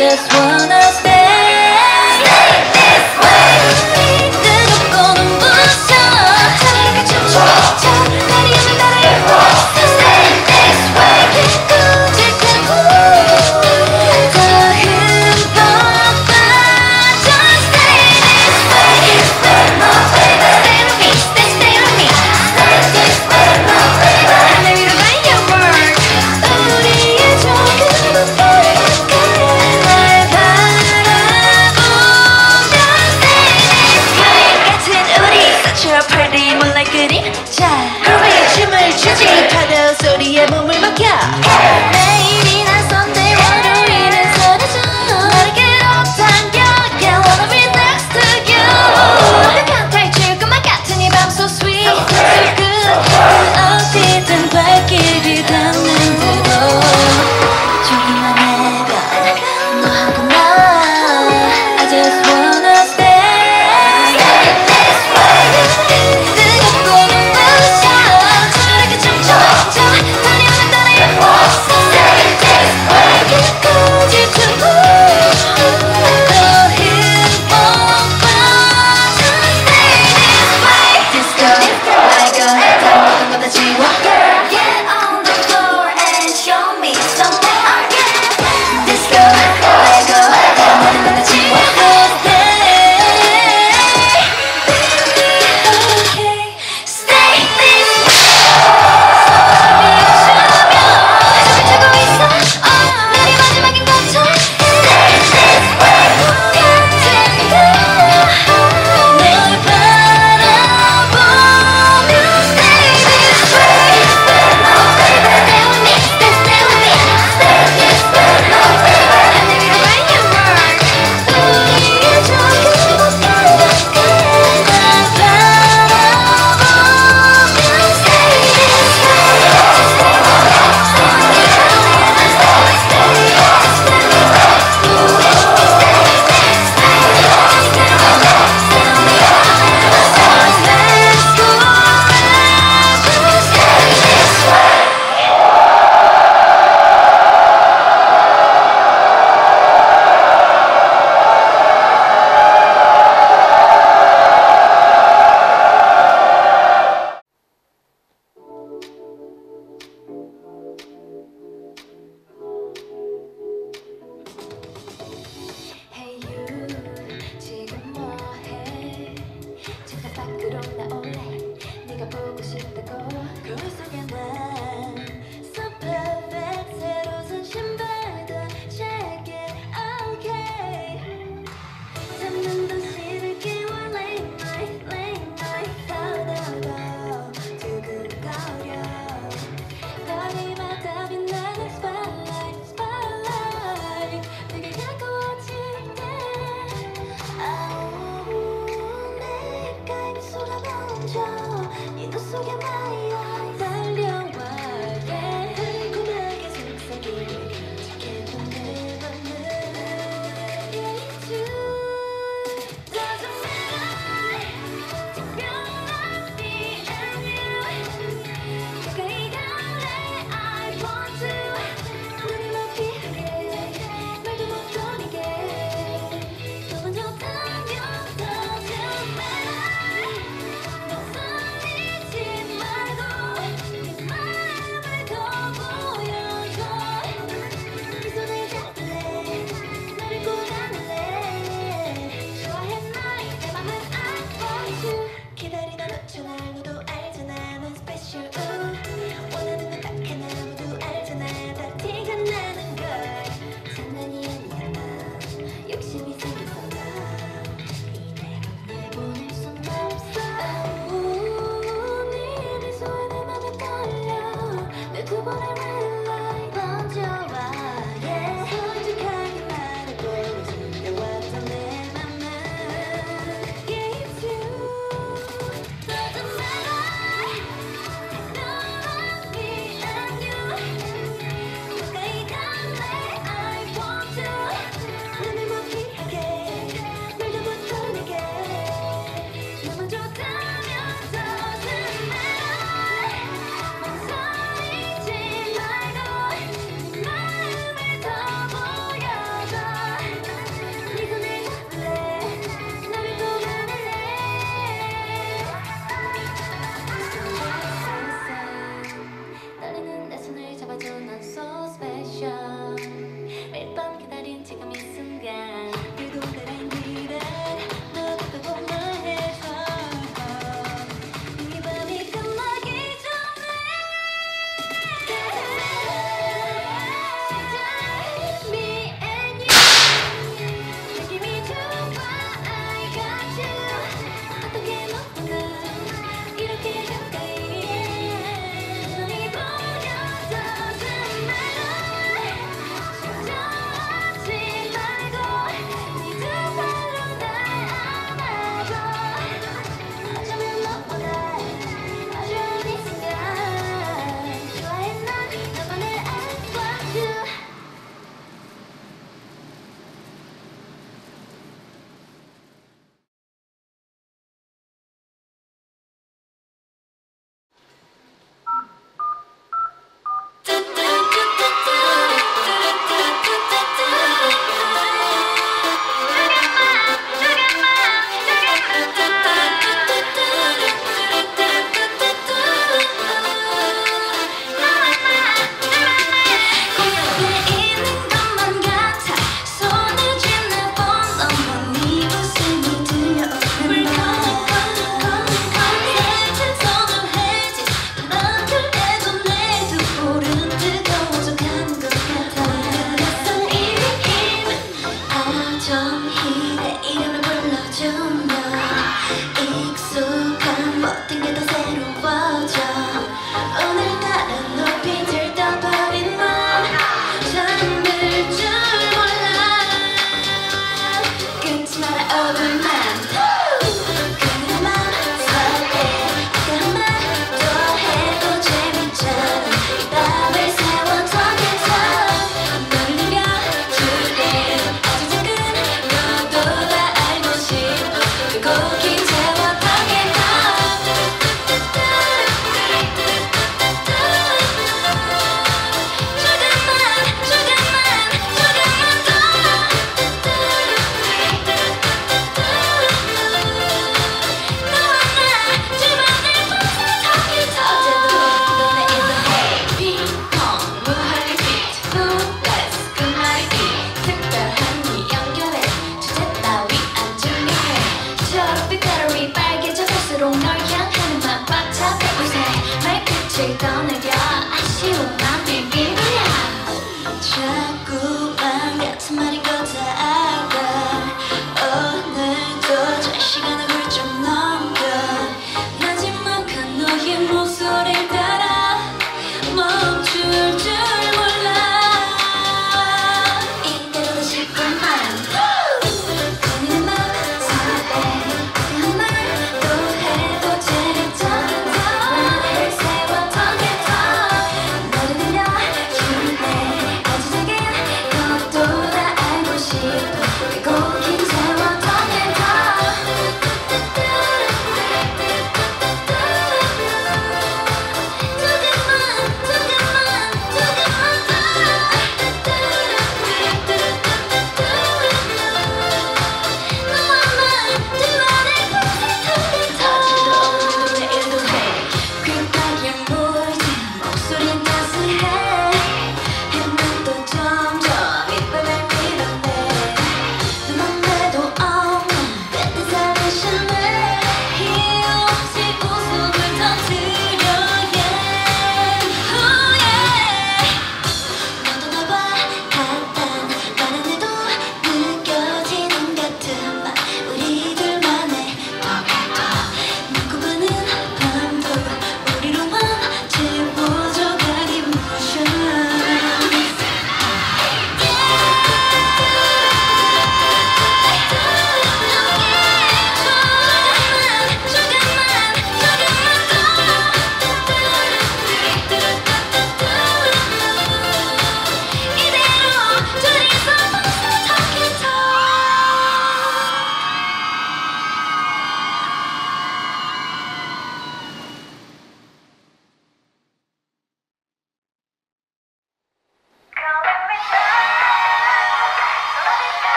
just wanna stay this way. 뜨겁고 눈부셔 차가 춤춰 날이 없는 나를 So stay this way. 꾸질까고 더 흠뻑 빠져 Stay this way. This way, my baby. Stay with me, stay with me. Stay this way, my baby. 내 위로 가요 world. 우리의 조금 더 다른 나의 바람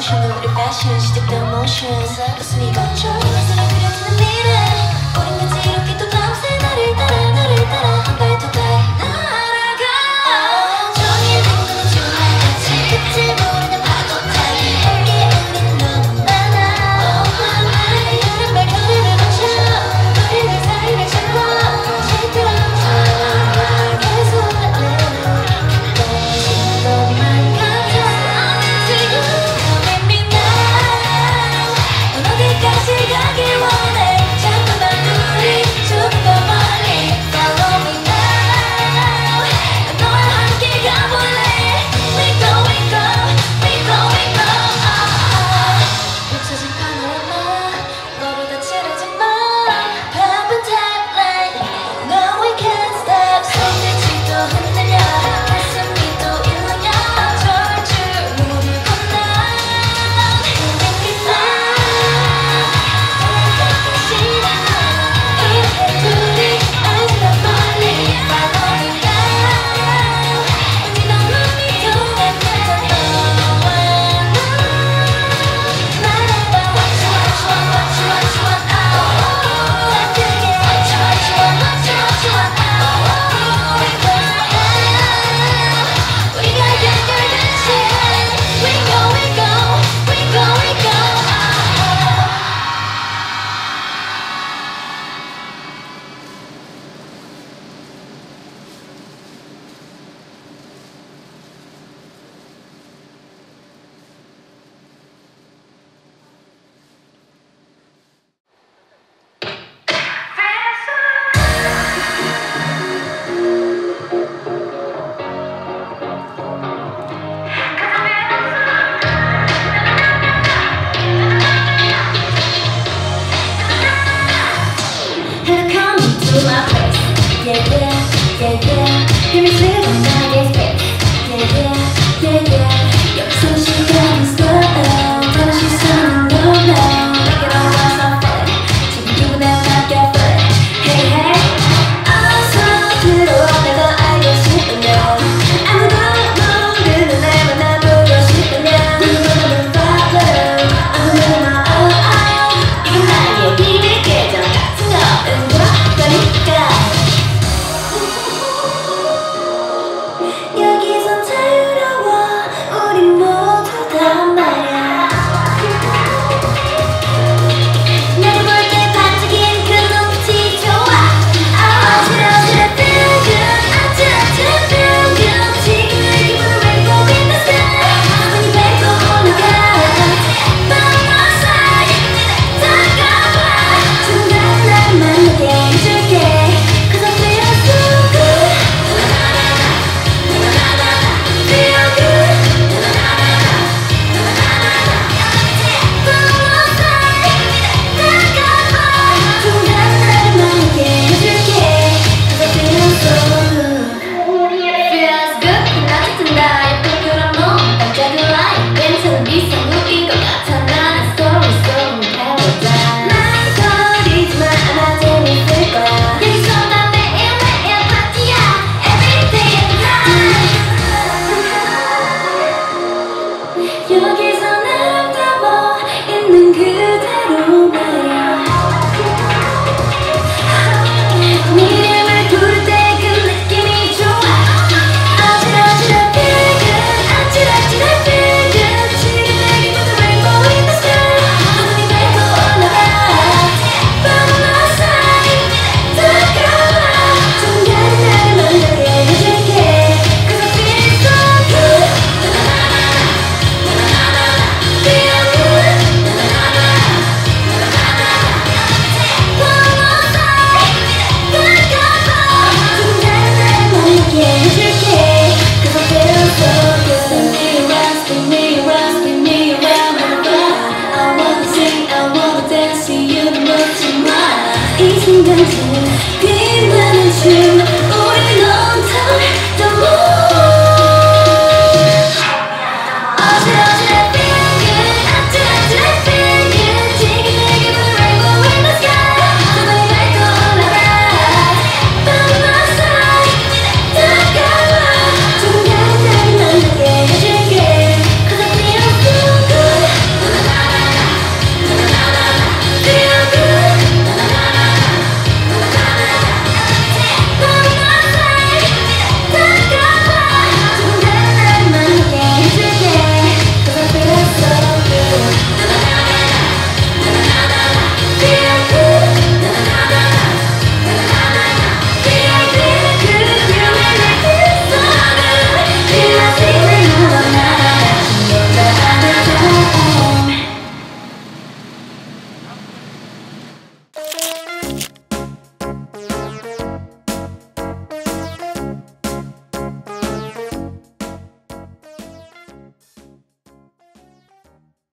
control of the passion, stick the emotions. Cause we got your ears and you're feeling the meter.